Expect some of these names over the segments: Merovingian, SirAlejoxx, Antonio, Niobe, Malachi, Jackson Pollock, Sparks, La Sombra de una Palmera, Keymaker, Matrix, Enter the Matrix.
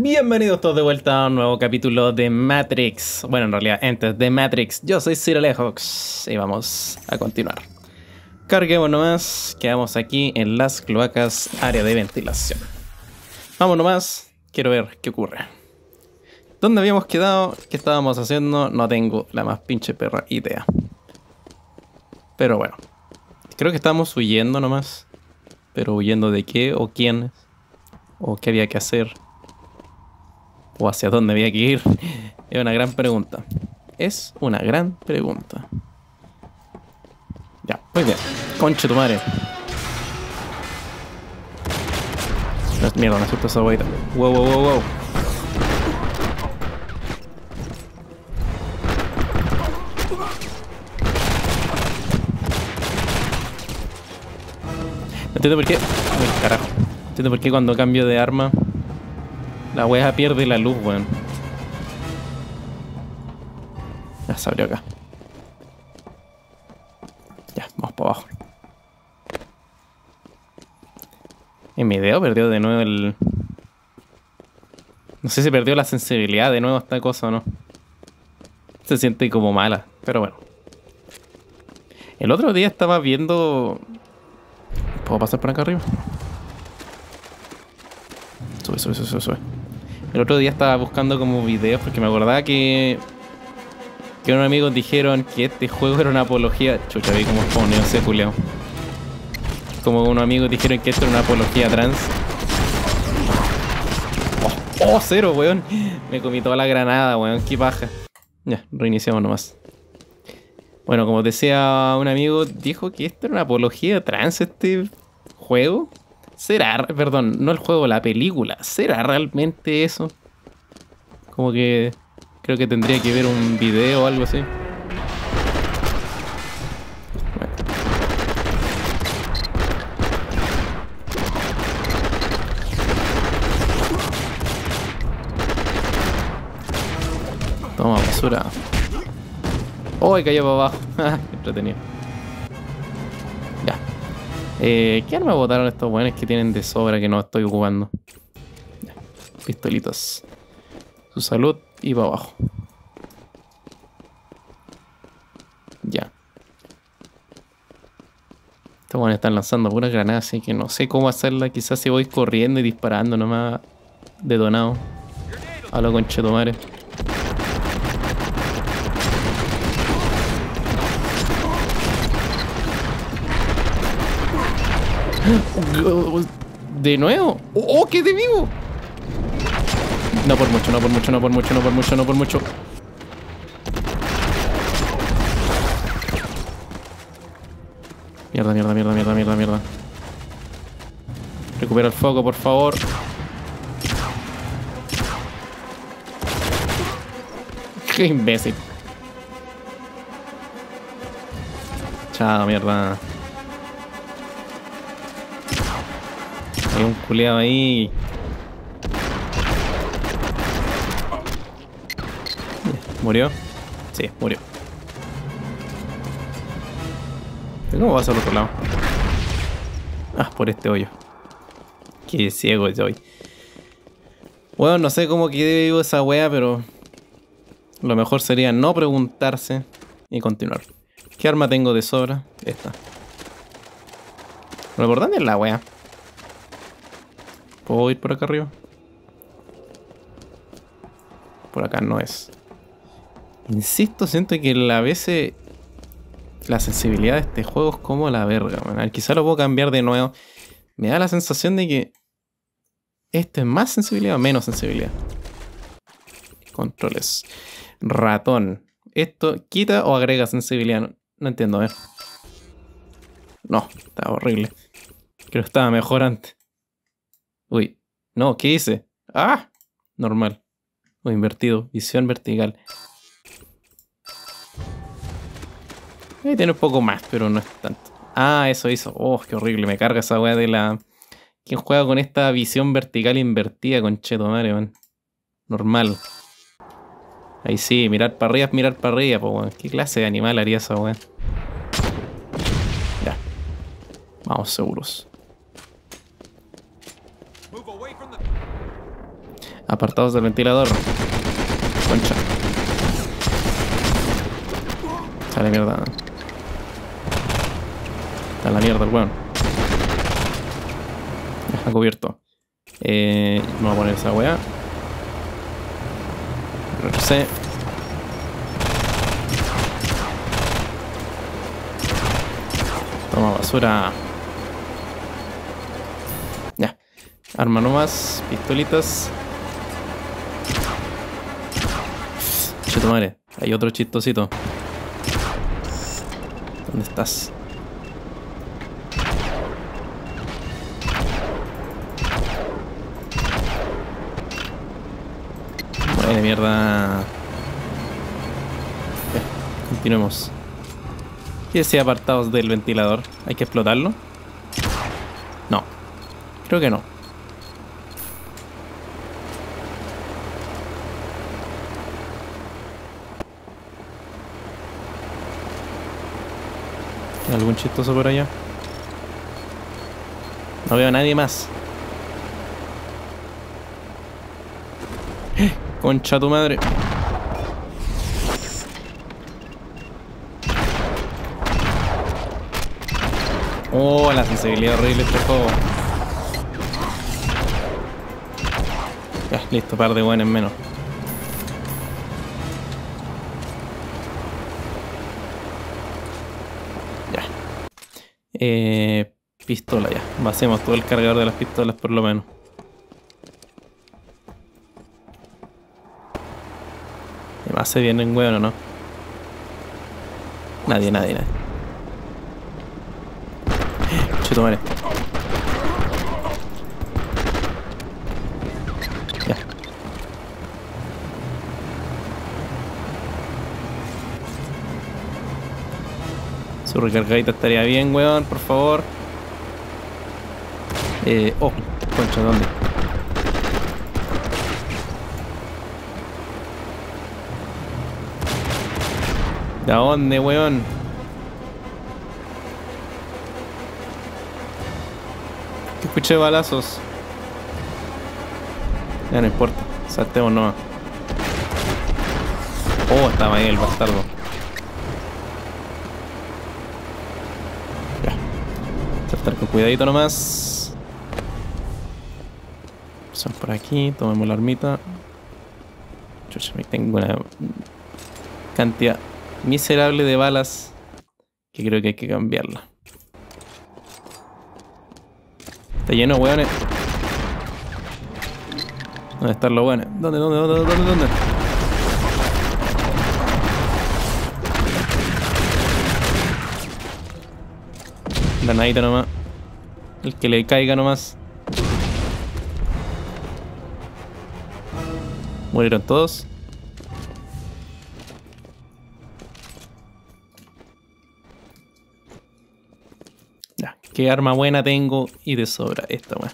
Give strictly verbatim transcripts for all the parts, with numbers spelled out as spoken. Bienvenidos todos de vuelta a un nuevo capítulo de Matrix. Bueno, en realidad, Enter the Matrix. Yo soy SirAlejoxx y vamos a continuar. Carguemos nomás, quedamos aquí en las cloacas, área de ventilación. Vamos nomás, quiero ver qué ocurre. ¿Dónde habíamos quedado? ¿Qué estábamos haciendo? No tengo la más pinche perra idea. Pero bueno, creo que estábamos huyendo nomás. Pero huyendo de qué o quién o qué había que hacer. ¿O hacia dónde había que ir? Es una gran pregunta. Es una gran pregunta. Ya, muy bien. Conche tu madre. No, mierda, me asustó esa guaita. Wow, wow, wow, wow. No entiendo por qué. Uy, carajo. No entiendo por qué cuando cambio de arma. La wea pierde la luz, weón. Ya se abrió acá. Ya, vamos para abajo. En mi dedo perdió de nuevo el... No sé si perdió la sensibilidad de nuevo esta cosa o no. Se siente como mala, pero bueno. El otro día estaba viendo... ¿Puedo pasar por acá arriba? Sube, sube, sube, sube. El otro día estaba buscando como videos porque me acordaba que que unos amigos dijeron que este juego era una apología. Chucha, vi como poneo ese culiao. Como unos amigos dijeron que esto era una apología trans. Oh, oh, cero, weón. Me comí toda la granada, weón. Qué paja. Ya, reiniciamos nomás. Bueno, como decía un amigo, dijo que esto era una apología trans, este juego. ¿Será? Perdón, no el juego, la película. ¿Será realmente eso? Como que... Creo que tendría que ver un video o algo así. Bueno. Toma, basura. ¡Oh! Cayó para abajo. Qué entretenido. Eh, ¿Qué arma botaron estos buenos que tienen de sobra que no estoy ocupando? Pistolitas. Su salud y para abajo. Ya. Estos buenos están lanzando puras granadas, así que no sé cómo hacerla. Quizás si voy corriendo y disparando nomás detonado. A lo conchetumare. ¿De nuevo? ¡Oh, qué de vivo! No por mucho, no por mucho, no por mucho, no por mucho, no por mucho. Mierda, mierda, mierda, mierda, mierda, mierda. Recupera el foco, por favor. ¡Qué imbécil! Chao, mierda. Hay un culeado ahí. ¿Murió? Sí, murió. ¿Cómo vas al otro lado? Ah, por este hoyo. Qué ciego soy. Bueno, no sé cómo quedé vivo esa wea, pero... Lo mejor sería no preguntarse y continuar. ¿Qué arma tengo de sobra? Esta. Lo importante es la wea. ¿Puedo ir por acá arriba? Por acá no es. Insisto, siento que a veces la sensibilidad de este juego es como la verga, man. Quizá lo puedo cambiar de nuevo. Me da la sensación de que esto es más sensibilidad o menos sensibilidad. Controles. Ratón. ¿Esto quita o agrega sensibilidad? No, no entiendo, a ver. No, estaba horrible. Creo que estaba mejor antes. Uy, no, ¿qué hice? ¡Ah! Normal. Uy, invertido. Visión vertical. Voy a tener un poco más, pero no es tanto. Ah, eso hizo. Oh, qué horrible. Me carga esa weá de la... ¿Quién juega con esta visión vertical invertida, conchetomare, man? Normal. Ahí sí, mirar para arriba es mirar para arriba, po, weón. ¿Qué clase de animal haría esa weá? Ya. Vamos seguros. Apartados del ventilador. Concha. Sale mierda. Está la mierda el weón. Deja cubierto. Eh, vamos a poner esa weá. Reverse. Toma basura. Ya. Arma nomás. Pistolitas. Chito madre. Hay otro chistosito. ¿Dónde estás? Buena mierda. Bien, continuemos. ¿Qué decía apartados del ventilador? ¿Hay que explotarlo? No. Creo que no. ¿Algún chistoso por allá? No veo a nadie más. Concha tu madre. Oh, la sensibilidad horrible este juego. Ya, listo, par de buenos menos. Ya. Eh, pistola ya. Vaciamos todo el cargador de las pistolas por lo menos. Hace bien en hueón o no. Nadie, nadie, nadie. Chuto madre. Ya. Su recargadita estaría bien, hueón, por favor. Eh. Oh, concha, ¿dónde? ¿De dónde, weón? Escuché balazos. Ya no importa. Saltemos nomás. Oh, estaba ahí el bastardo. Ya. Saltar con cuidadito nomás. Son por aquí. Tomemos la armita. Yo ya me tengo una cantidad miserable de balas que creo que hay que cambiarla. Está lleno, weones. ¿Dónde están los weones? ¿Dónde, dónde, dónde, dónde, dónde? Granadita nomás. El que le caiga nomás. Murieron todos. Qué arma buena tengo y de sobra esta weá.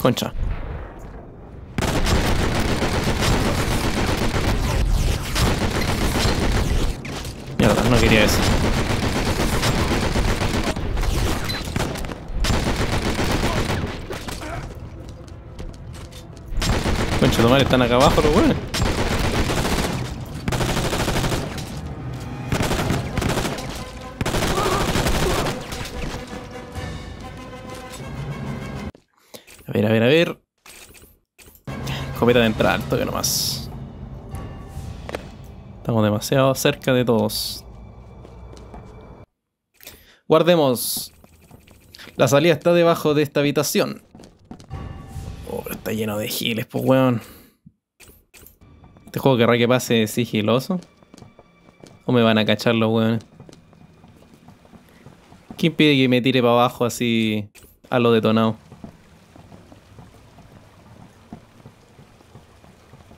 Concha. Mierda, no quería eso. Concha, tomar, están acá abajo los weones. A ver, a ver, a ver. Escopeta de entrada, toque nomás. Estamos demasiado cerca de todos. Guardemos. La salida está debajo de esta habitación. Oh, pero está lleno de giles, pues weón. Este juego querrá que pase sigiloso. ¿O me van a cachar los weones? ¿Qué impide que me tire para abajo así a lo detonado?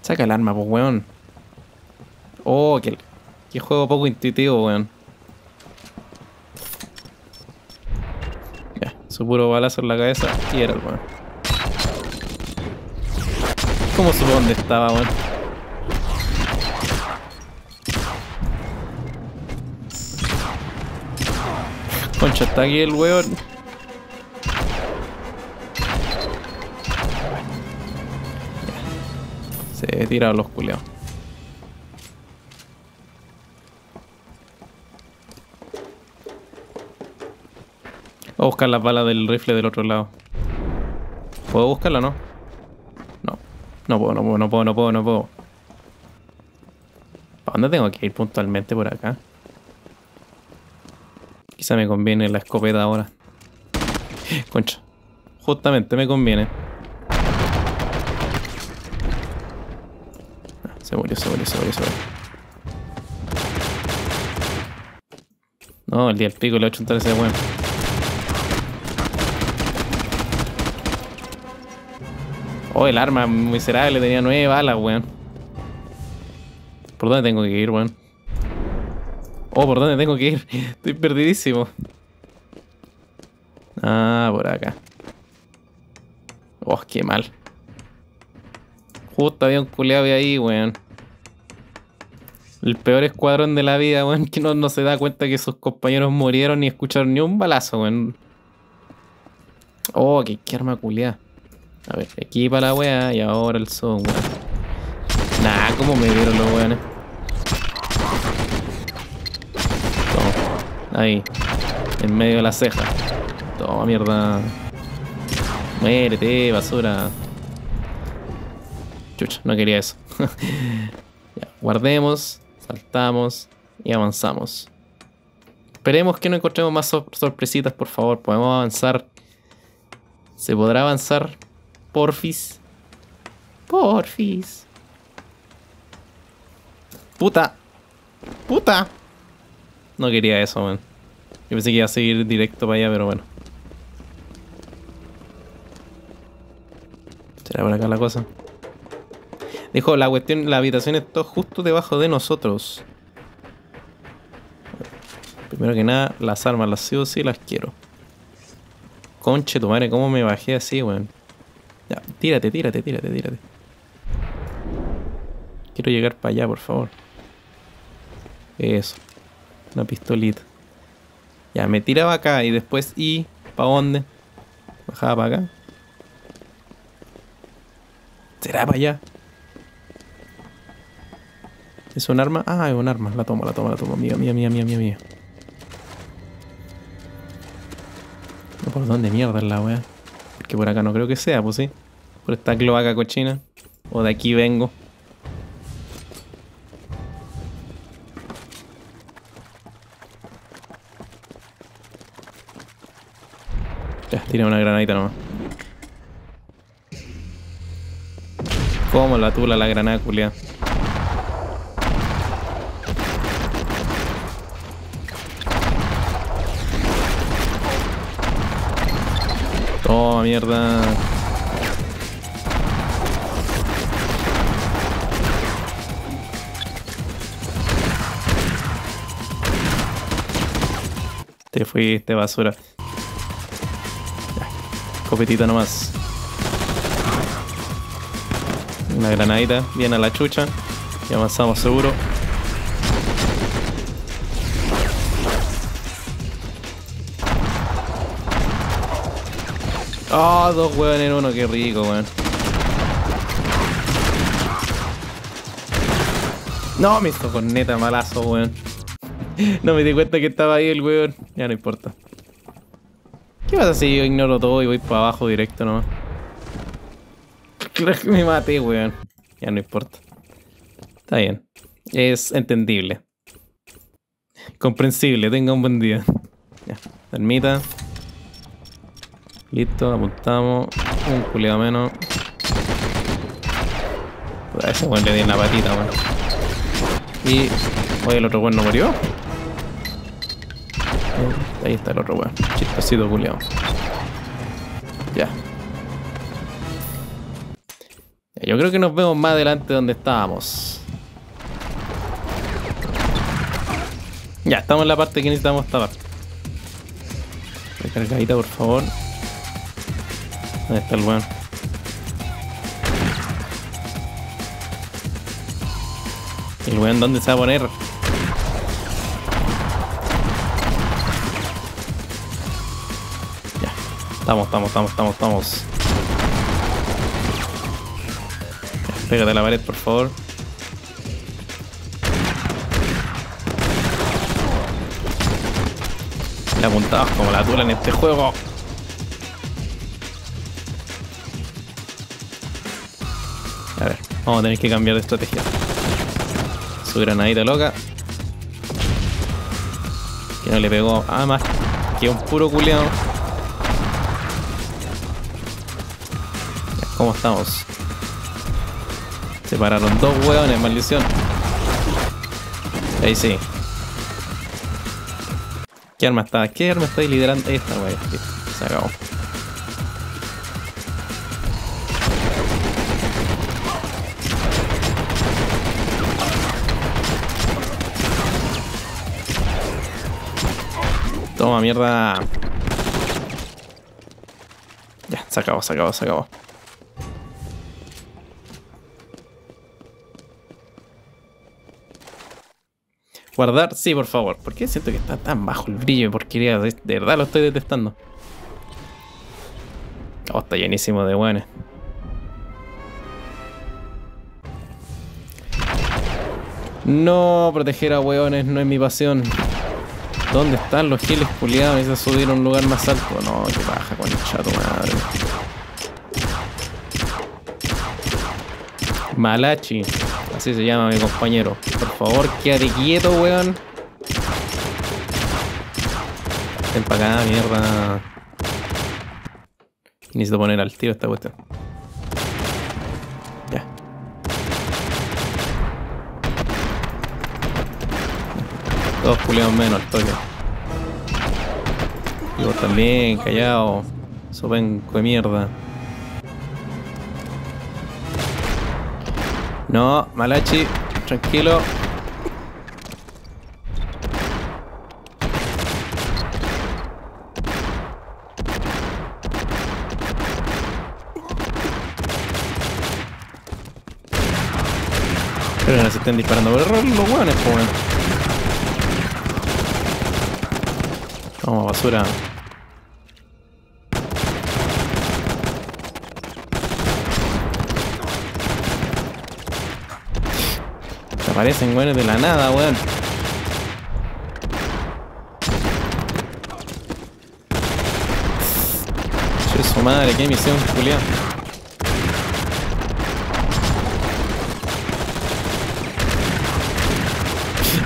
Saca el arma, pues, weón. Oh, qué, qué juego poco intuitivo, weón. Ya, su puro balazo en la cabeza y era el weón. ¿Cómo supo dónde estaba, weón? Concha, está aquí el weón. Se tiraron los culeados. Voy a buscar las balas del rifle del otro lado. ¿Puedo buscarla o no? No. No puedo, no puedo, no puedo, no puedo, no puedo. ¿Para dónde tengo que ir puntualmente? Por acá. Quizá me conviene la escopeta ahora. Concha. Justamente me conviene. Se murió, se murió, se murió, se murió. No, el día del pico le voy a chuntar ese weón. Oh, el arma miserable tenía nueve balas, weón. ¿Por dónde tengo que ir, weón? Oh, ¿por dónde tengo que ir? Estoy perdidísimo. Ah, por acá. Oh, qué mal. Justo había un culeado ahí, weón. El peor escuadrón de la vida, weón. Que no, no se da cuenta que sus compañeros murieron ni escucharon ni un balazo, weón. Oh, qué, qué arma culeada. A ver, aquí para la weá y ahora el son, weón. Nah, cómo me dieron los weones. Toma. Ahí. En medio de la ceja. Toma, mierda. Muérete, basura. Chucha, no quería eso. Ya, guardemos, saltamos y avanzamos. Esperemos que no encontremos más sor sorpresitas, por favor. Podemos avanzar. ¿Se podrá avanzar? Porfis. Porfis. Puta. Puta. No quería eso, man. Yo pensé que iba a seguir directo para allá, pero bueno. ¿Será por acá la cosa? Dijo, la cuestión, la habitación está justo debajo de nosotros. Primero que nada, las armas, las sí o sí las quiero. Conche tu madre, ¿cómo me bajé así, weón? Ya, tírate, tírate, tírate, tírate. Quiero llegar para allá, por favor. Eso. Una pistolita. Ya, me tiraba acá y después, ¿y para dónde? Bajaba para acá. ¿Será para allá? ¿Es un arma? Ah, es un arma. La tomo, la tomo, la tomo. Mía, mía, mía, mía, mía, mía. No, ¿por dónde mierda es la wea? Porque por acá no creo que sea, pues sí. Por esta cloaca cochina. O de aquí vengo. Ya, tira una granadita nomás. Cómo la tula la granada, culia. Oh, mierda. Te fuiste, basura. Ya. Copetita nomás. Una granadita. Bien a la chucha. Y avanzamos seguro. Oh, dos huevos en uno, qué rico, weón. No, me hizo corneta, malazo, weón. No me di cuenta que estaba ahí el weón. Ya no importa. ¿Qué pasa si yo ignoro todo y voy para abajo directo nomás? Creo que me maté, weón. Ya no importa. Está bien. Es entendible. Comprensible, tenga un buen día. Ya, termita. Listo, apuntamos. Un culiado menos. A ese weón le di en la patita, weón. Y. Oye, el otro weón no murió. Ahí está el otro weón. Chistosito culiado. Ya. Yo creo que nos vemos más adelante donde estábamos. Ya, estamos en la parte que necesitamos esta parte. Recargadita, por favor. Ahí está el weón. ¿El weón dónde se va a poner? Ya. Estamos, estamos, estamos, estamos, estamos. Pégate a la pared, por favor. Le apuntabas como la tula en este juego. A ver, vamos a tener que cambiar de estrategia. Su granadita loca. Que no le pegó a más que un puro culeado. ¿Cómo estamos? Se pararon dos hueones, maldición. Ahí sí. ¿Qué arma está? ¿Qué arma estáis liderando? Esta, wey. Se acabó. Toma, mierda. Ya, se acabó, se acabó, se acabó. Guardar, sí, por favor. ¿Por qué siento que está tan bajo el brillo? Porquería, de verdad lo estoy detestando. Oh, está llenísimo de hueones. No, proteger a hueones no es mi pasión. ¿Dónde están los giles puliados? Necesitas subir a un lugar más alto. No, que baja con el chato, madre. Malachi. Así se llama mi compañero. Por favor, quédate quieto, weón. Ven para acá, mierda. Necesito poner al tiro esta cuestión. Ya. Dos culeados menos al toque. Y vos también, callado. Sopenco de mierda. No, Malachi, tranquilo. Pero no se estén disparando por error los hueones, po, weón. Vamos, basura. Parecen güeyes de la nada, weón. Che, su madre, qué misión, Julián.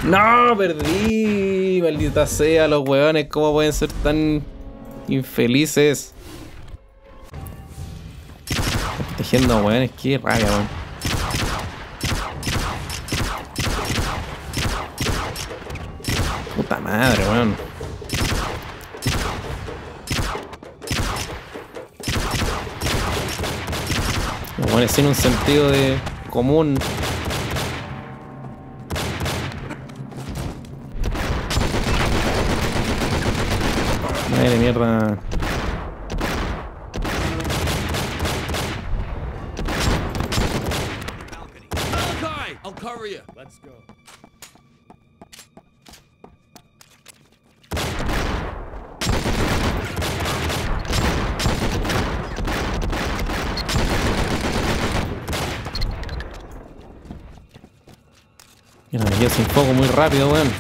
¡No! Perdí. Maldita sea, los weones. ¿Cómo pueden ser tan infelices? Protegiendo a weones, qué rabia, weón. Puta madre, weón. Los weones sin un sentido de común. Madre de mierda. Malachi, I'll cover you. Let's go. Mira, me quedo sin foco muy rápido, weón.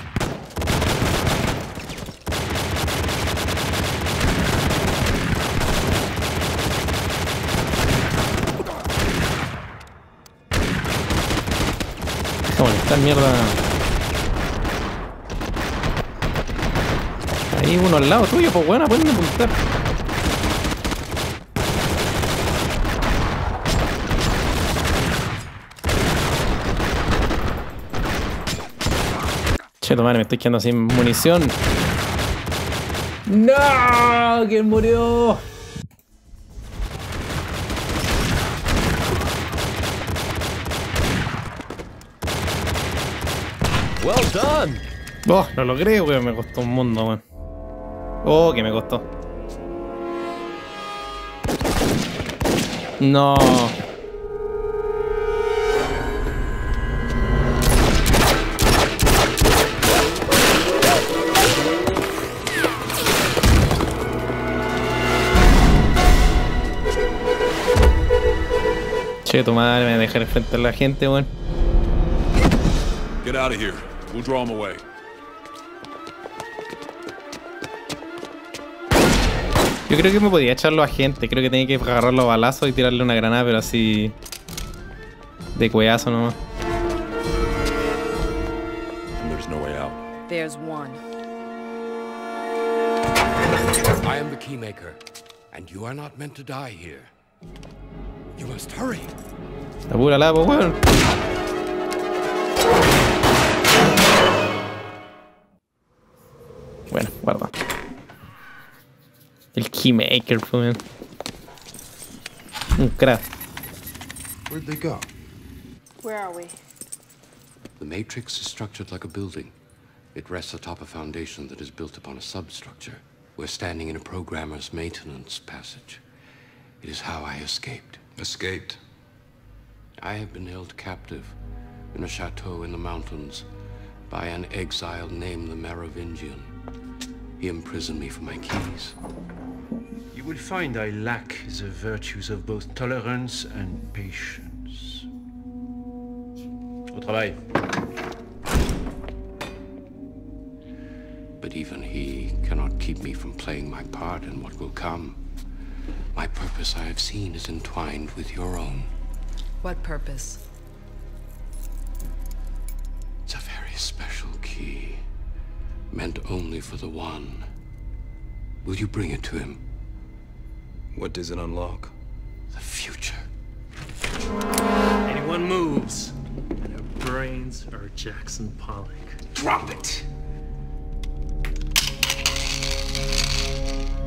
Deja molestar, mierda. Ahí uno al lado tuyo, pues, weón, pueden apuntar. Madre, me estoy quedando sin munición. ¡No! ¿Quién murió? Well done. Oh, no lo creo, weón. Me costó un mundo, weón. Oh, que me costó. No. Che, tu madre, me dejé enfrentar a la gente, weón. Get out of here. We'll draw them away. Yo creo que me podía echarlo a gente. Creo que tenía que agarrarlo a balazos y tirarle una granada, pero así... de cueazo nomás. There's no way out. There's one. I am the Keymaker, and you are not meant to die here. You must hurry. Apúrala, pues, weón. Bueno, guarda. El Keymaker, weón. Un crack. Where'd they go? Where are we? The Matrix is structured like a building. It rests atop a foundation that is built upon a substructure. We're standing in a programmer's maintenance passage. It is how I escaped. Escaped? I have been held captive in a chateau in the mountains by an exile named the Merovingian. He imprisoned me for my keys. You will find I lack the virtues of both tolerance and patience. Au travail. But even he cannot keep me from playing my part in what will come. My purpose, I have seen, is entwined with your own. What purpose? It's a very special key, meant only for the one. Will you bring it to him? What does it unlock? The future. Anyone moves, and our brains are Jackson Pollock. Drop it!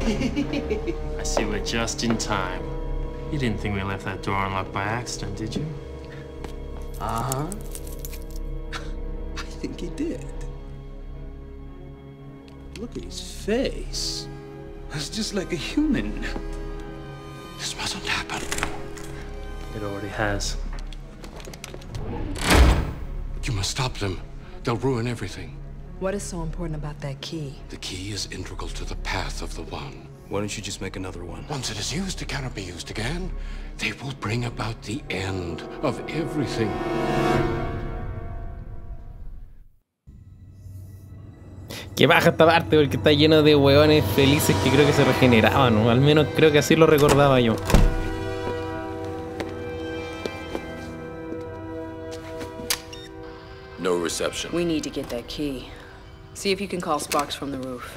I see we're just in time. You didn't think we left that door unlocked by accident, did you? Uh-huh. I think he did. Look at his face. That's just like a human. This mustn't happen. It already has. You must stop them. They'll ruin everything. What is so important about that key? The key is integral to the path of the One. Why don't you just make another one? Once it is used, it cannot be used again. They will bring about the end of everything. Que baja esta parte porque está lleno de hueones felices que creo que se regeneraban, o al menos creo que así lo recordaba yo. No reception. We need to get that key. See if you can call Sparks from the roof.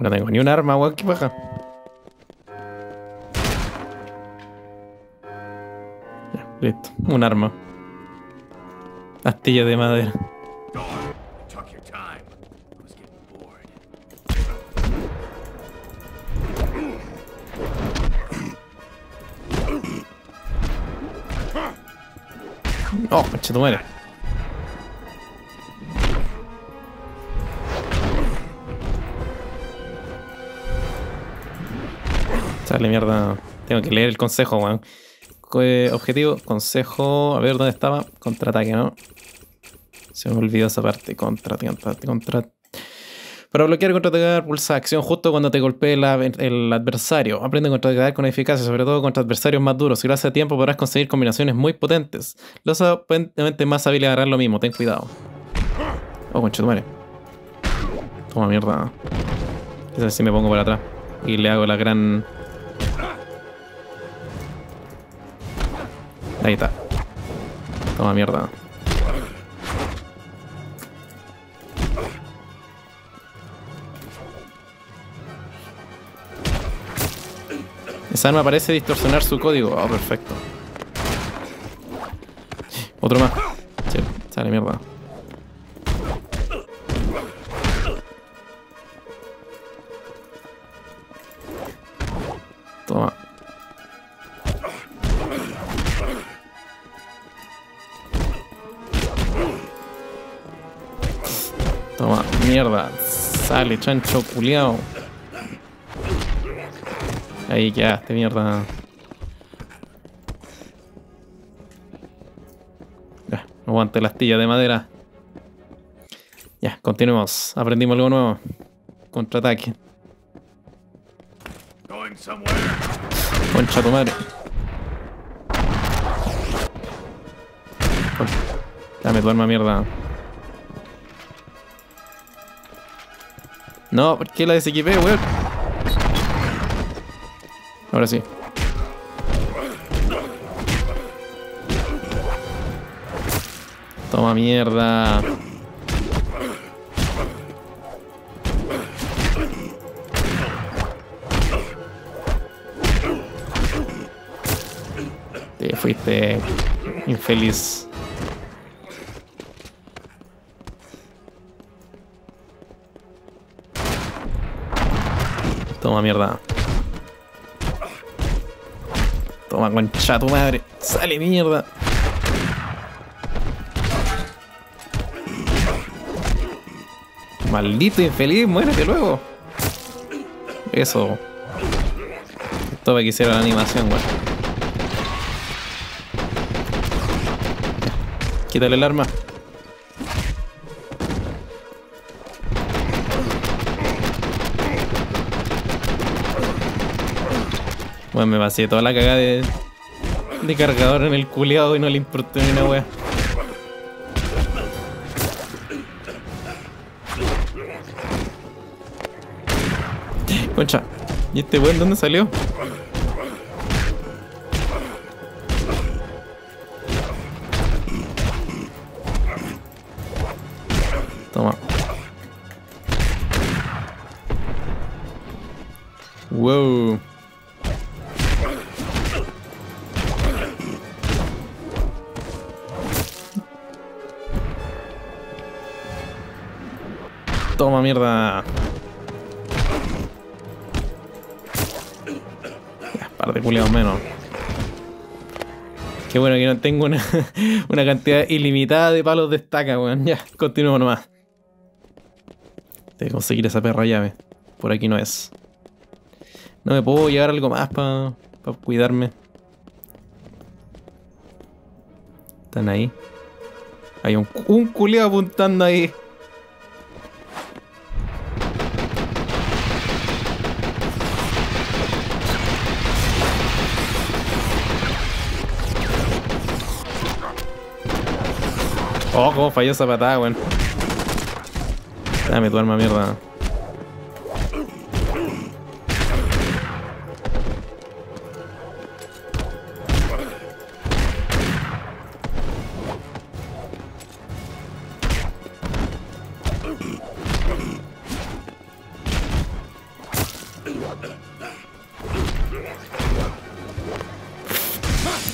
No tengo ni un arma, weón, que baja. Ya, listo, un arma. Astilla de madera. Oh, coche tu madre. Sale mierda. Tengo que leer el consejo, weón. Objetivo, consejo. A ver dónde estaba. Contraataque, ¿no? Se me olvidó esa parte. Contraataque, contraataque, contraataque. Para bloquear, contraatacar, pulsa acción justo cuando te golpee la, el adversario. Aprende a contraatacar con eficacia, sobre todo contra adversarios más duros. Gracias a tiempo podrás conseguir combinaciones muy potentes. Los aparentemente más hábiles harán lo mismo. Ten cuidado. Oh, conchetumare. Toma mierda. Es así, me pongo para atrás y le hago la gran... Ahí está. Toma mierda. Esa arma parece distorsionar su código. Oh, perfecto. Otro más. Sí, sale mierda. Toma. Toma, mierda. Sale, chancho culiao. Ahí quedaste, mierda. Ya, no aguante la astilla de madera. Ya, continuemos. Aprendimos algo nuevo. Contraataque. going somewhere. Concha tu madre. Dame tu arma, mierda. No, ¿por qué la desequipé, weón? Ahora sí. Toma, mierda. Te fuiste, infeliz. Toma, mierda. Toma, concha tu madre. Sale, mierda. Maldito infeliz, muérete luego. Eso. Esto para que hiciera la animación, güey. Quítale el arma. Me pasé toda la cagada de, de cargador en el culeado y no le importó ni una wea. Concha, ¿y este weón dónde salió? Toma. Wow. Toma, mierda. Ya, par de culiados menos. Qué bueno que no tengo una, una cantidad ilimitada de palos de estaca, weón. Ya, continuemos nomás. Debo conseguir esa perra llave. Por aquí no es. No me puedo llevar algo más para pa cuidarme. Están ahí. Hay un, un culiado apuntando ahí. Oh, cómo falló esa patada, weón. Dame tu arma, mierda.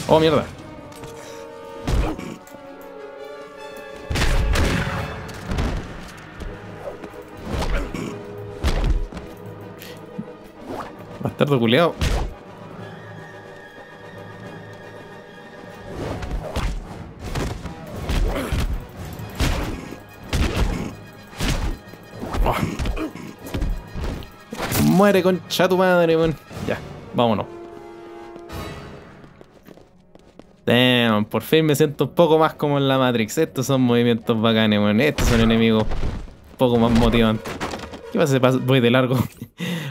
Oh, mierda. Bastardo culeado. Oh. Muere, concha tu madre, weón. Ya, vámonos. Damn, por fin me siento un poco más como en la Matrix. Estos son movimientos bacanes, weón. Estos son enemigos un poco más motivantes. ¿Qué pasa si voy de largo?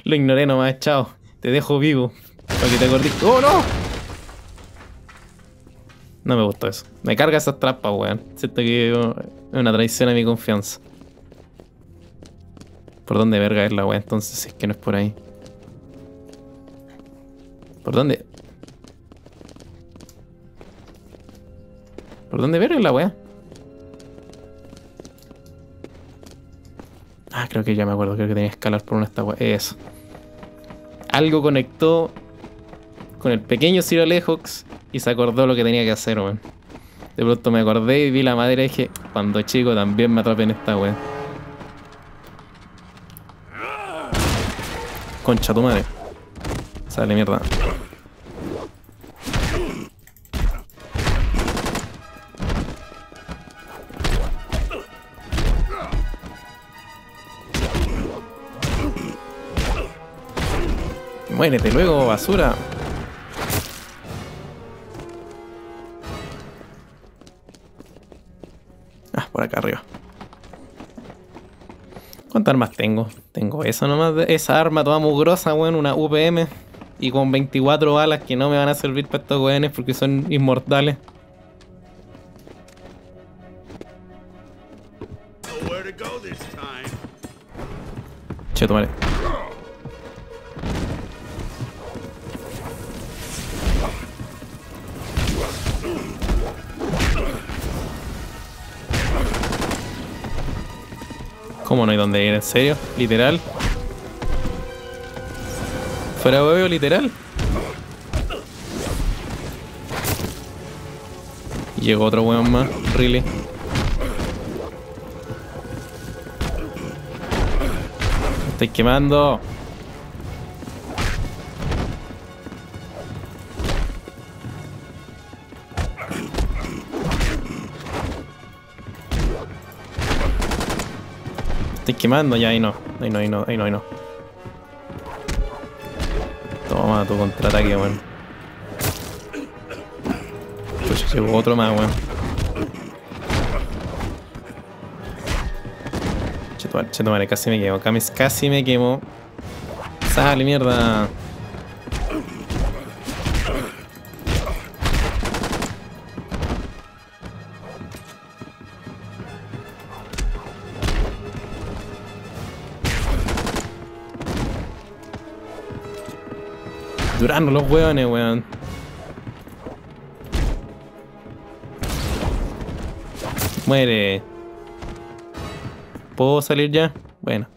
Lo ignoré nomás, chao. Te dejo vivo. Para que te acordís. ¡Oh, no! No me gustó eso. Me carga esas trampas, weón. Siento que es una traición a mi confianza. ¿Por dónde verga es la weón entonces? Si es que no es por ahí. ¿Por dónde? ¿Por dónde verga es la weón? Ah, creo que ya me acuerdo. Creo que tenía que escalar por una estatua. Eso. Algo conectó con el pequeño SirAlejoxx y se acordó lo que tenía que hacer, weón. De pronto me acordé y vi la madera y dije, cuando chico también me atrapé en esta, weón. Concha tu madre. Sale, mierda. Muérete luego, basura. Ah, por acá arriba. ¿Cuántas armas tengo? Tengo esa nomás, de, esa arma toda mugrosa, weón, bueno, una U P M. y con veinticuatro balas que no me van a servir para estos weones porque son inmortales. Che, tomare. ¿Cómo no hay dónde ir? ¿En serio? ¿Literal? ¿Fuera huevo literal? Llegó otro hueón más, really. Me estáis quemando. Estoy quemando ya, ahí no, ahí no, ahí no, ahí no, ahí no. Toma tu contraataque, weón. Pues llegó otro más, weón. Chetumare, chetumare, casi me quemo, casi me quemo. Sale, mierda. Durando los hueones, weón. Muere. ¿Puedo salir ya? Bueno.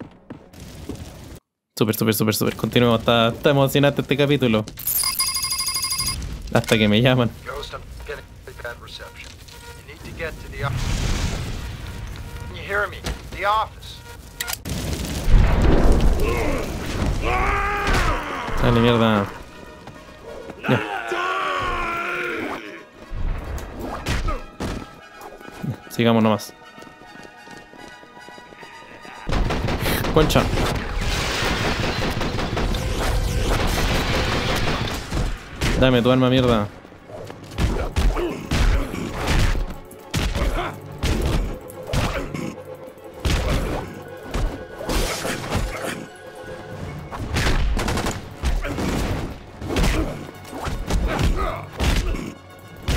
Súper, súper, súper, súper. Continuemos. Está, está emocionante este capítulo. Hasta que me llaman. Dale, mierda. Ya. Sigamos nomás. Concha. Dame tu arma, mierda.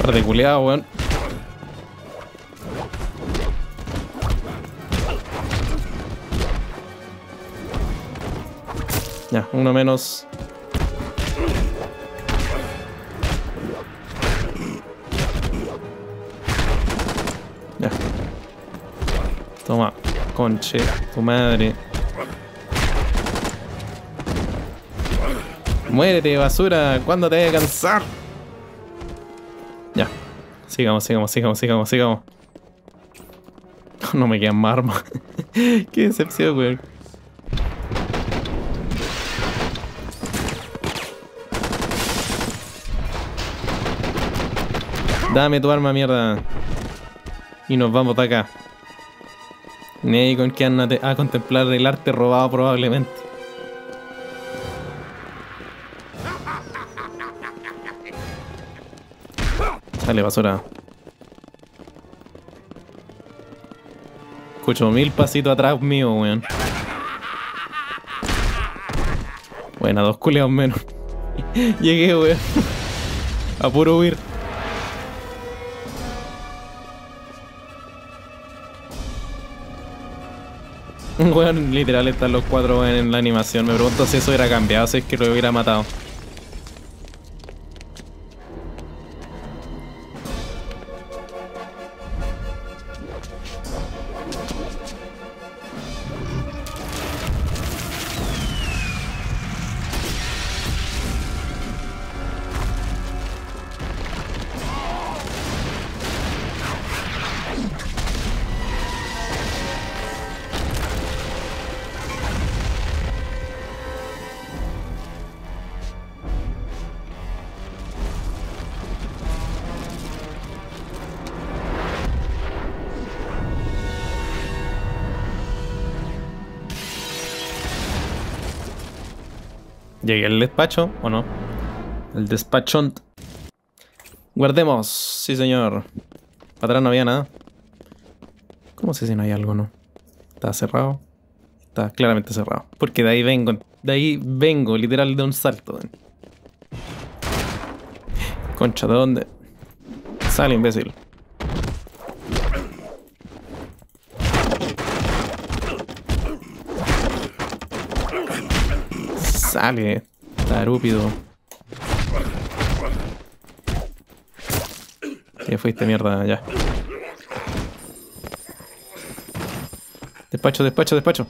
Par de culeado, weón. Ya, uno menos. Ya. Toma, conche, tu madre. Muérete, basura. ¿Cuándo te vas a cansar? Sigamos, sigamos, sigamos, sigamos, sigamos. No me quedan más armas. Qué decepción, weón. Dame tu arma, mierda. Y nos vamos de acá. Ni con qué andan a contemplar el arte robado probablemente. Dale, basura. Escucho mil pasitos atrás mío, weón. Buena, dos culeos menos. Llegué, weón. A puro huir. Weón, literal están los cuatro weón en la animación. Me pregunto si eso era cambiado, si es que lo hubiera matado. Llegué al despacho, ¿o no? El despachón. Guardemos, sí señor. Para atrás no había nada. ¿Cómo sé si no hay algo, no? Está cerrado. Está claramente cerrado. Porque de ahí vengo. De ahí vengo, literal, de un salto. Concha, ¿de dónde? Sale, imbécil. Sale, tarúpido. Ya fuiste, mierda, ya. Despacho, despacho, despacho.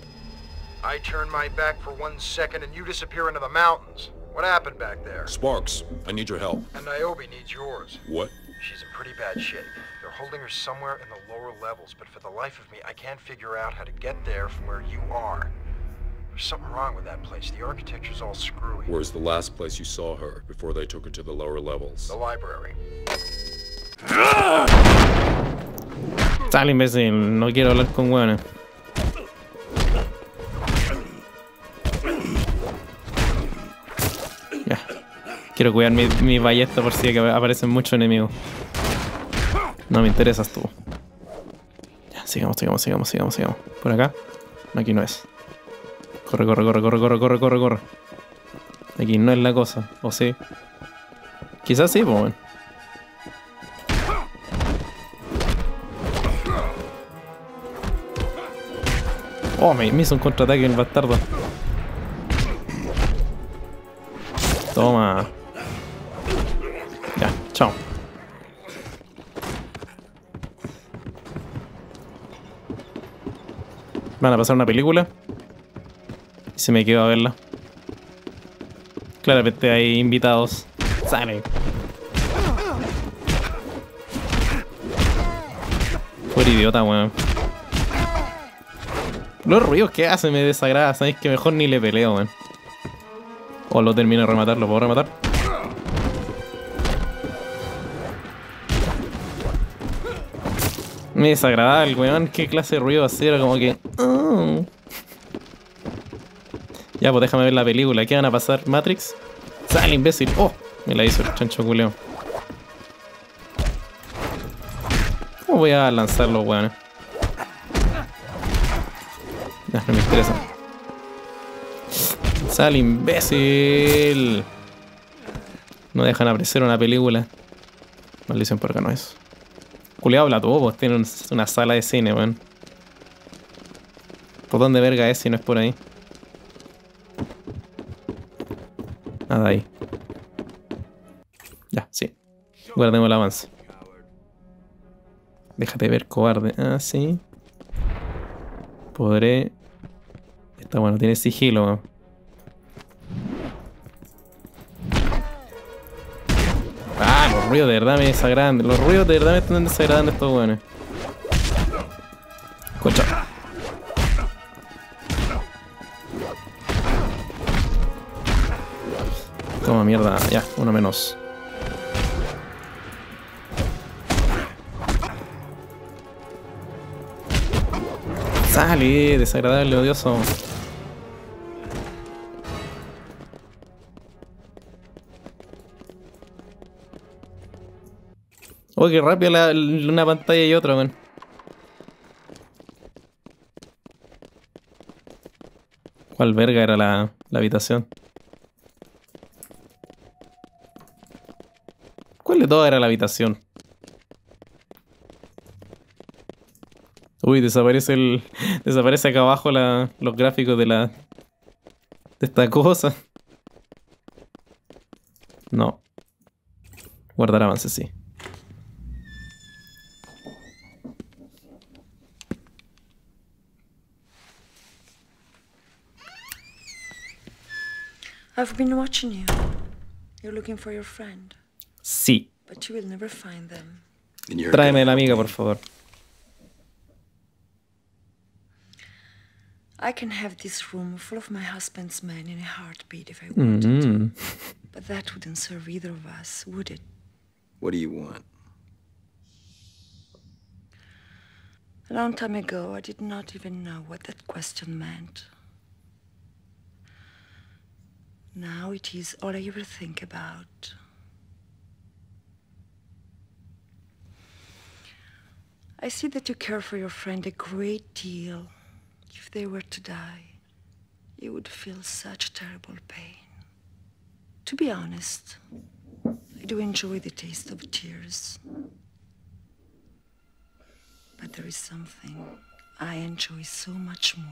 I turned my back for one second and you disappear into the mountains. What happened back there? Sparks, I need your help. And Niobe needs yours. What? She's in pretty bad shape. They're holding her somewhere in the lower levels, but for the life of me, I can't figure out how to get there from where you are. There's something wrong with that place. The architecture's all screwy. Where's the last place you saw her before they took her to the lower levels? The library. Tal imbécil, no quiero hablar con hueones. Ya. Quiero cuidar mi, mi ballesta por si sí aparecen muchos enemigos. No me interesas tú. Ya, sigamos, sigamos, sigamos, sigamos, sigamos. Por acá. Aquí no es. Corre, corre, corre, corre, corre, corre, corre, corre. Aquí no es la cosa, ¿o sí? Quizás sí, pues. Oh, me hizo un contraataque el bastardo. Toma. Ya, chao. Van a pasar una película. Se me quedó a verla. Claramente hay invitados. Sale. Por idiota, weón. Los ruidos que hace me desagrada. Sabéis que mejor ni le peleo, weón. O lo termino de rematar. ¿Lo puedo rematar? Me desagradaba el weón. ¿Qué clase de ruido hacía? Era como que... Oh. Ya, pues déjame ver la película. ¿Qué van a pasar? ¿Matrix? ¡Sale, imbécil! ¡Oh! Me la hizo el chancho culeo. ¿Cómo voy a lanzar los weones? Ya, no me interesa. ¡Sale, imbécil! No dejan aparecer una película. Maldición, por acá no es. Culeo habla todo, pues tiene una sala de cine, weón. ¿Por dónde verga es si no es por ahí? Nada ahí. Ya, sí. Guardemos el avance. Déjate ver, cobarde. Ah, sí. Podré... Está bueno, tiene sigilo, man. Ah, los ruidos de verdad me desagradan. Los ruidos de verdad me están desagradando estos buenos. Concha. Toma mierda, ya, uno menos. Sale, desagradable, odioso. Oh, qué rápido la, una pantalla y otra, man. ¿Cuál verga era la, la habitación? De todo era la habitación. Uy, desaparece el... Desaparece acá abajo la, los gráficos de la... De esta cosa. No. Guardar avance, sí. I've been watching you. You're looking for your friend. Sí. Tráeme la amiga, por favor. I can have this room full of my husband's men in a heartbeat if I wanted. Mm-hmm. But that wouldn't serve either of us, would it? What do you want? A long time ago, I did not even know what that question meant. Now it is all I ever think about. I see that you care for your friend a great deal. If they were to die, you would feel such terrible pain. To be honest, I do enjoy the taste of tears. But there is something I enjoy so much more.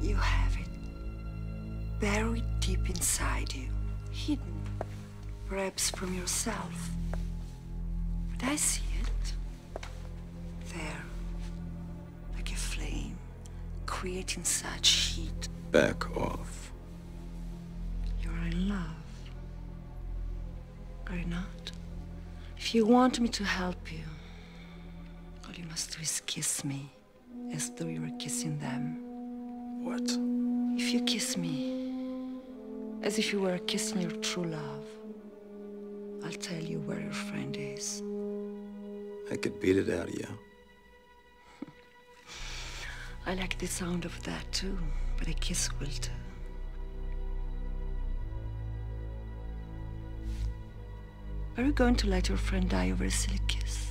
You have it, buried deep inside you, hidden, perhaps from yourself. But I see it, there, like a flame, creating such heat. Back off. You're in love, are you not? If you want me to help you, all you must do is kiss me, as though you were kissing them. What? If you kiss me, as if you were kissing your true love, I'll tell you where your friend is. I could beat it out of you. I like the sound of that too, but a kiss will too. Are you going to let your friend die over a silly kiss?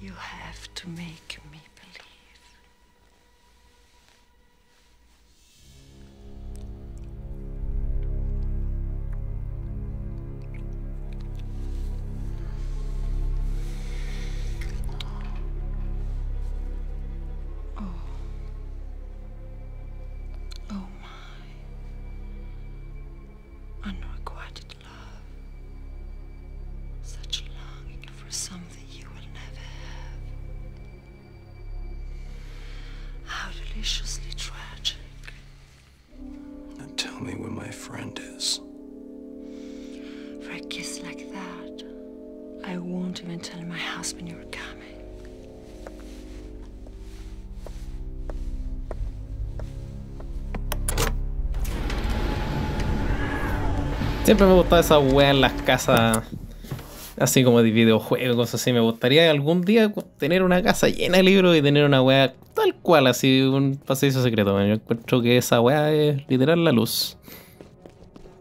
You have to make me believe. Oh. Oh my. Unrequited love. Such longing for something. Deliciously tragic. Now tell me where my friend is. For a kiss like that, I won't even tell my husband you're coming. Siempre me gustaba esa wea en las casas, así como de videojuegos, cosas así. Me gustaría algún día tener una casa llena de libros y tener una wea tal cual, así un pasadizo secreto. Yo encuentro que esa weá es literal la luz.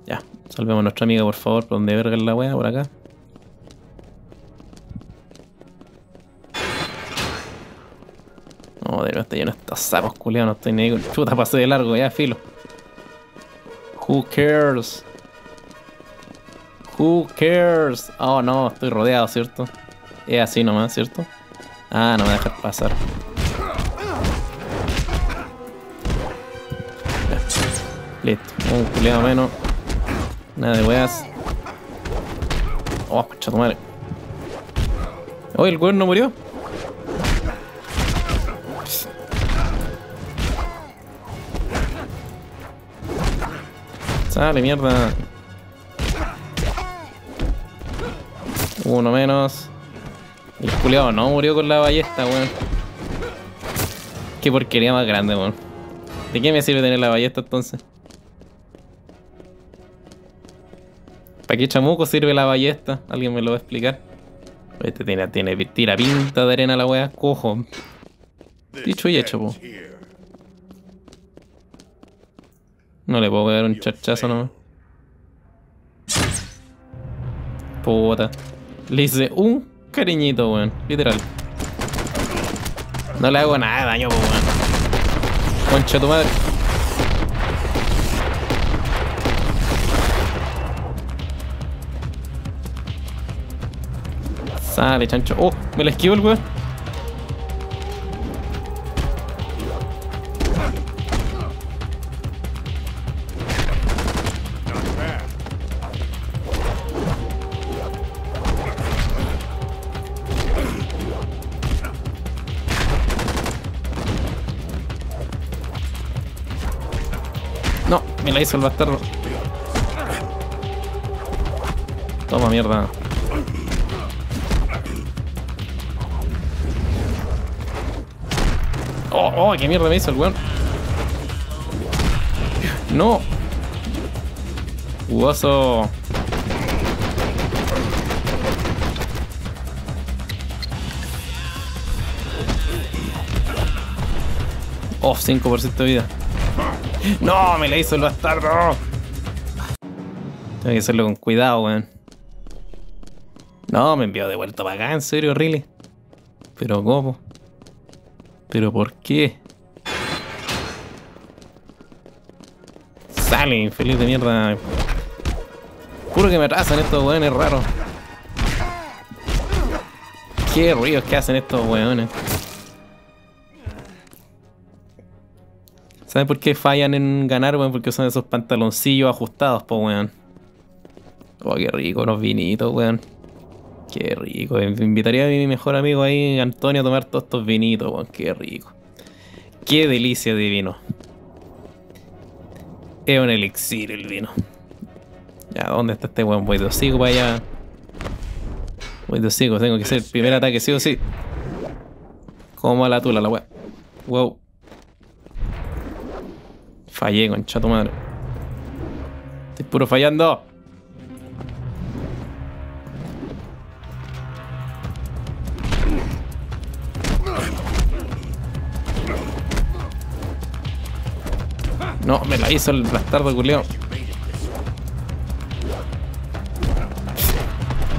Ya, salvemos a nuestra amiga, por favor. ¿Por dónde verga la weá? Por acá. No, de nuevo está lleno de estos sapos culiados. No estoy ni con chuta, pasé de largo, ya, filo. Who cares? Who cares? Oh no, estoy rodeado, ¿cierto? Es así nomás, ¿cierto? Ah, no me dejas pasar. Listo, un culiado menos. Nada de weas. Oh, chato madre. Oh, el weón no murió. Psst. Sale, mierda. Uno menos. El culiado no murió con la ballesta, weón. Qué porquería más grande, weón. ¿De qué me sirve tener la ballesta entonces? ¿Para qué chamuco sirve la ballesta? ¿Alguien me lo va a explicar? Este tiene, tiene tira pinta de arena la wea, cojo. Dicho y hecho, po. No le puedo pegar un charchazo nomás. Puta. Le hice un cariñito, weón. Literal. No le hago nada de daño, po, weón. Concha tu madre. Sale, chancho. Oh, me la esquivo el weón. No, me la hizo el bastardo. Toma, mierda. Oh, oh, qué mierda me hizo el weón. No. Guaso. Oh, cinco por ciento de vida. No, me la hizo el bastardo. Tengo que hacerlo con cuidado, weón. No, me envió de vuelta para acá, en serio, really. ¿Pero cómo? ¿Pero por qué? ¡Sale, infeliz de mierda! Juro que me atrasan estos weones raros. ¡Qué ruidos que hacen estos weones! ¿Saben por qué fallan en ganar, weón? Porque son esos pantaloncillos ajustados, po, weón. Oh, qué rico, unos vinitos, weón. Qué rico. Invitaría a mi mejor amigo ahí, Antonio, a tomar todos estos vinitos, weón. Qué rico. Qué delicia de vino. Es un elixir el vino. Ya, ¿dónde está este weón? Voy de hocico para allá. Voy de hocico, tengo que hacer el primer ataque, sí o sí. Como a la tula, la weón. Wow. Fallé, concha tu madre. Estoy puro fallando. No, me la hizo el bastardo culiao.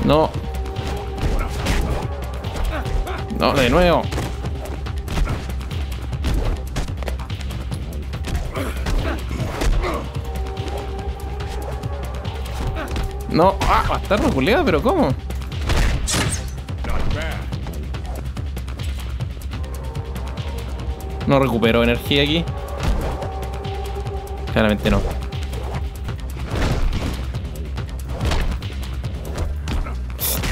No. No, de nuevo. No, ah, bastardo culiao, pero ¿cómo? No recupero energía aquí. Claramente no.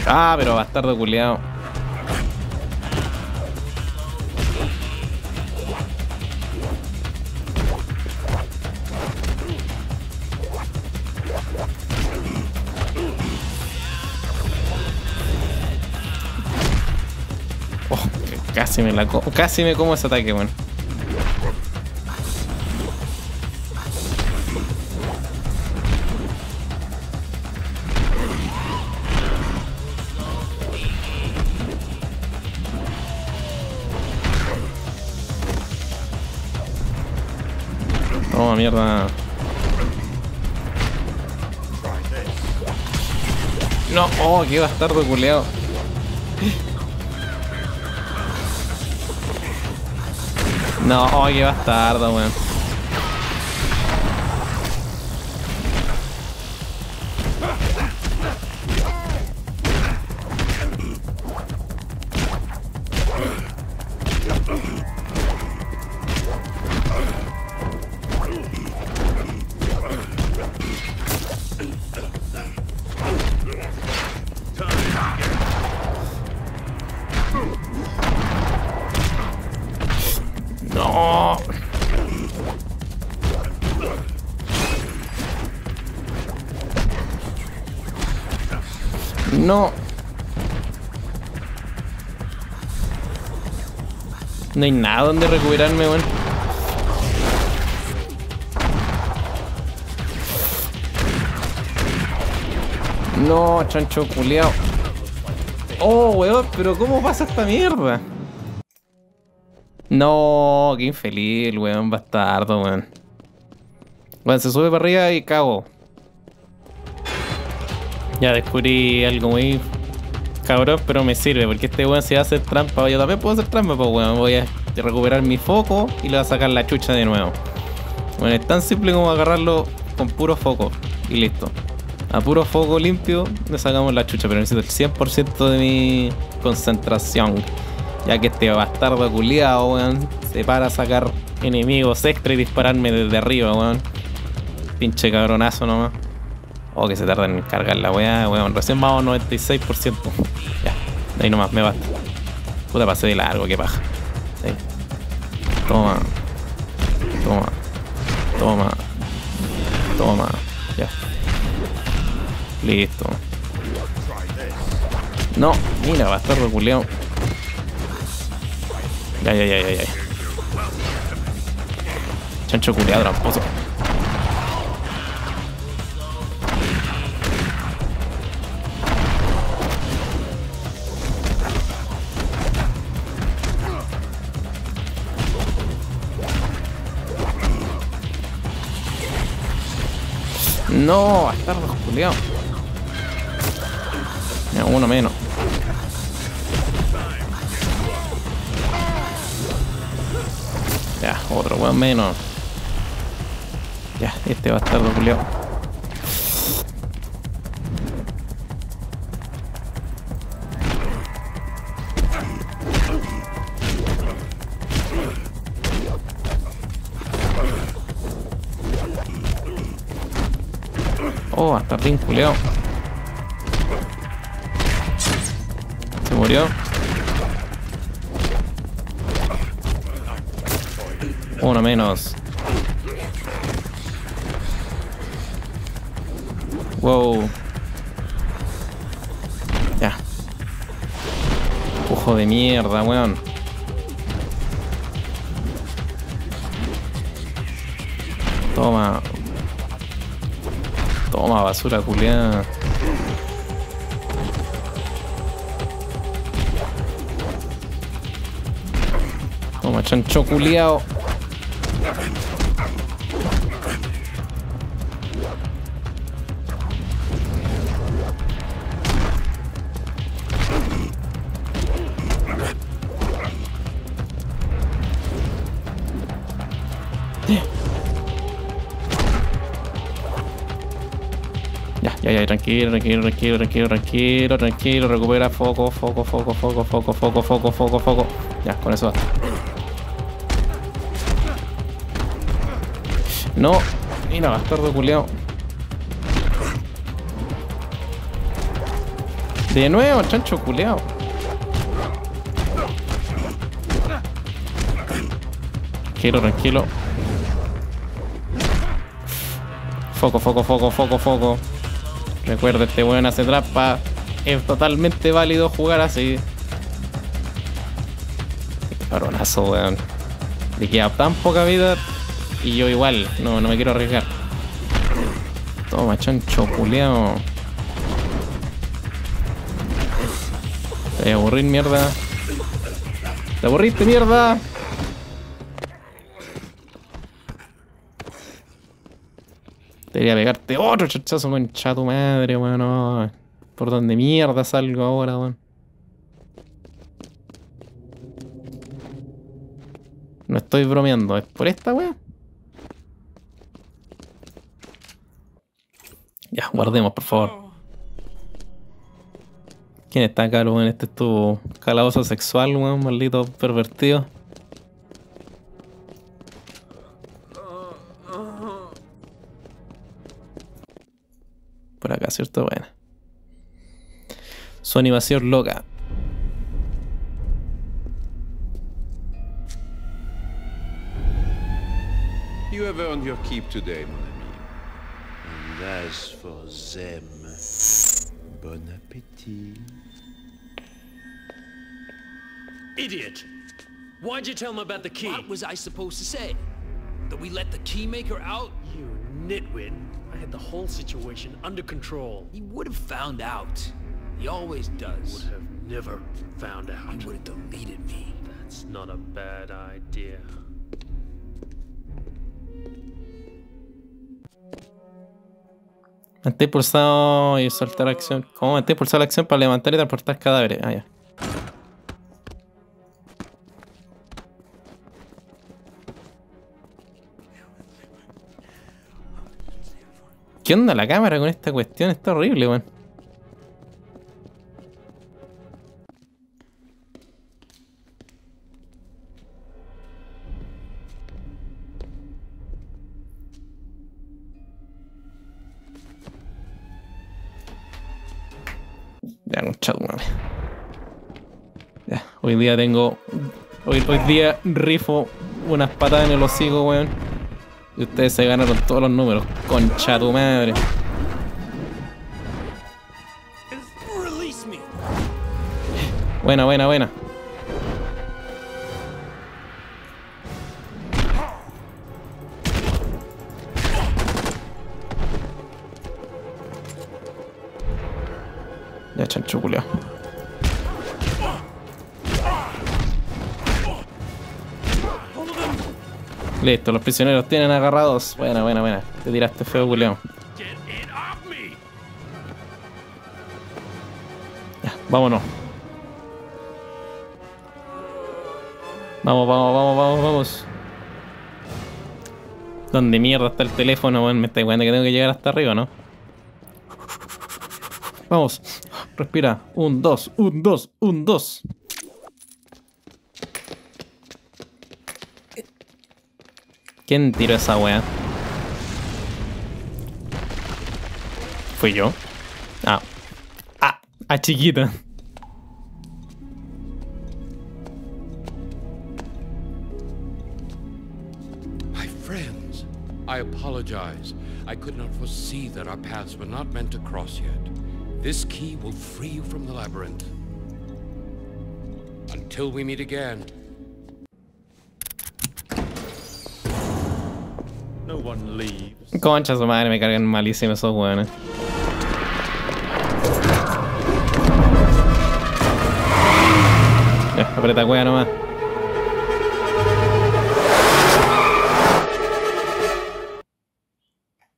Ah, pero bastardo culiao. Oh, casi me la co casi me como ese ataque, bueno. Mierda. No, oh, qué bastardo culeado. No, oh, qué bastardo, weón. No. No hay nada donde recuperarme, weón. No, chancho culeado. Oh, weón, pero ¿cómo pasa esta mierda? No, qué infeliz, weón, bastardo, weón. Bueno, se sube para arriba y cago. Ya descubrí algo muy cabrón, pero me sirve, porque este weón se hace trampa. Yo también puedo hacer trampa, pues weón. Voy a recuperar mi foco y le voy a sacar la chucha de nuevo. Bueno, es tan simple como agarrarlo con puro foco. Y listo. A puro foco limpio le sacamos la chucha, pero necesito el cien por ciento de mi concentración. Ya que este bastardo culiado, weón, se para a sacar enemigos extra y dispararme desde arriba, weón. Pinche cabronazo nomás. Oh, que se tarda en cargar la weá, weón. Recién vamos noventa y seis por ciento. Ya, de ahí nomás, me basta. Puta, pasé de largo, qué paja. Sí. Toma. Toma. Toma. Toma. Ya. Listo. No, mira, bastardo culiao. Ya, ya, ya, ya, ya. Chancho culiao, tramposo. No, bastardo culiao. Uno menos. Ya, otro weón menos. Ya, este va a estar dobleado. Oh, va a estar bien culeado. Se murió. Uno menos. Wow. Ya. Ojo de mierda, weón. Toma. Toma, basura culiada. Toma, chancho culiao. Tranquilo, tranquilo, tranquilo, tranquilo, tranquilo, tranquilo, recupera foco, foco, foco, foco, foco, foco, foco, foco, foco. Ya, con eso basta. No, mira, bastardo culiao. De nuevo, chancho culiao. Tranquilo, tranquilo. Foco, foco, foco, foco, foco. Recuerda, este weón hace trampa. Es totalmente válido jugar así. Qué cabronazo, weón. Le queda tan poca vida. Y yo igual, no, no me quiero arriesgar. Toma, chancho puleado. Te voy a aburrir, mierda. Te aburriste, mierda. Debería pegarte otro chachazo, weón. Cha tu madre, weón. No. ¿Por dónde mierda salgo ahora, weón? No estoy bromeando. ¿Es por esta, weón? Ya, guardemos, por favor. ¿Quién está acá, weón? Este es tu calabozo sexual, weón. Maldito pervertido. Por acá, ¿cierto? Bueno. Su animación loca. You have earned your keep today, my ami. And as for them, bon appétit. Idiot! Why'd you tell me about the key? What was I supposed to say? That we let the Keymaker out? You nitwit. I had the whole situation under control. He would have found out. He always does. Would have never found out. He would have deleted me. That's not a bad idea. Mantén pulsado y soltar acción. ¿Cómo mantén pulsado la acción para levantar y transportar cadáveres? Ah, ya. ¿Qué onda la cámara con esta cuestión? Está horrible, weón. Ya, un chat, weón. Ya, hoy día tengo... Hoy, hoy día rifo unas patadas en el hocico, weón. Y ustedes se ganaron todos los números. Concha tu madre. Buena, buena, buena. Ya, chancho culiao. Listo, los prisioneros tienen agarrados. Buena, buena, buena. Te tiraste feo, culeón. Ya, vámonos. Vamos, vamos, vamos, vamos, vamos. ¿Dónde mierda está el teléfono? Bueno, me está diciendo que tengo que llegar hasta arriba, ¿no? Vamos, respira. Un, dos, un, dos, un, dos. ¿Quién tiró esa wea? ¿Fui yo? Ah. Ah, a chiquita. I apologize. I could not foresee that our paths were not meant to cross yet. This key will free you from the labyrinth. Until we meet again. No one leaves. Concha su madre, me cargan malísimo esos hueones. Eh, aprieta hueá nomás.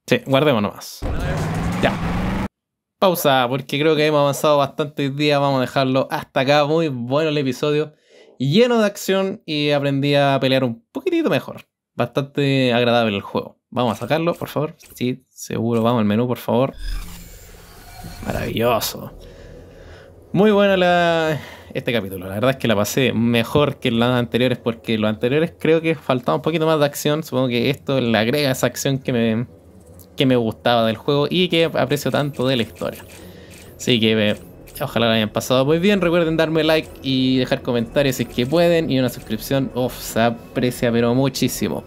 Sí, guardemos nomás. Ya. Pausa, porque creo que hemos avanzado bastante hoy día. Vamos a dejarlo hasta acá. Muy bueno el episodio. Lleno de acción y aprendí a pelear un poquitito mejor. Bastante agradable el juego. Vamos a sacarlo, por favor. Sí, seguro. Vamos al menú, por favor. Maravilloso. Muy bueno la... este capítulo. La verdad es que la pasé mejor que las anteriores, porque los anteriores creo que faltaba un poquito más de acción. Supongo que esto le agrega esa acción que me... que me gustaba del juego y que aprecio tanto de la historia. Así que eh, ojalá lo hayan pasado muy bien. Recuerden darme like y dejar comentarios si es que pueden, y una suscripción. Uf, se aprecia pero muchísimo.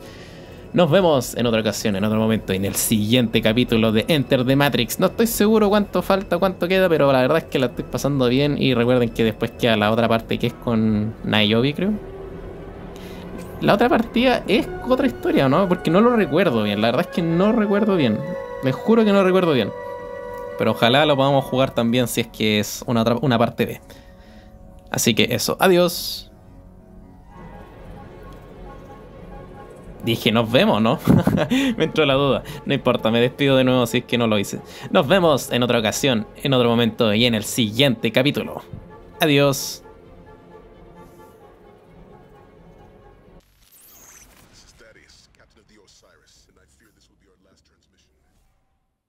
Nos vemos en otra ocasión, en otro momento, en el siguiente capítulo de Enter the Matrix. No estoy seguro cuánto falta, cuánto queda, pero la verdad es que la estoy pasando bien. Y recuerden que después queda la otra parte, que es con Niobe, creo. La otra partida es otra historia, ¿no? Porque no lo recuerdo bien. La verdad es que no recuerdo bien. Me juro que no recuerdo bien. Pero ojalá lo podamos jugar también, si es que es una, otra, una parte B. Así que eso. Adiós. Dije, nos vemos, ¿no? Me entró la duda. No importa, me despido de nuevo si es que no lo hice. Nos vemos en otra ocasión, en otro momento y en el siguiente capítulo. Adiós.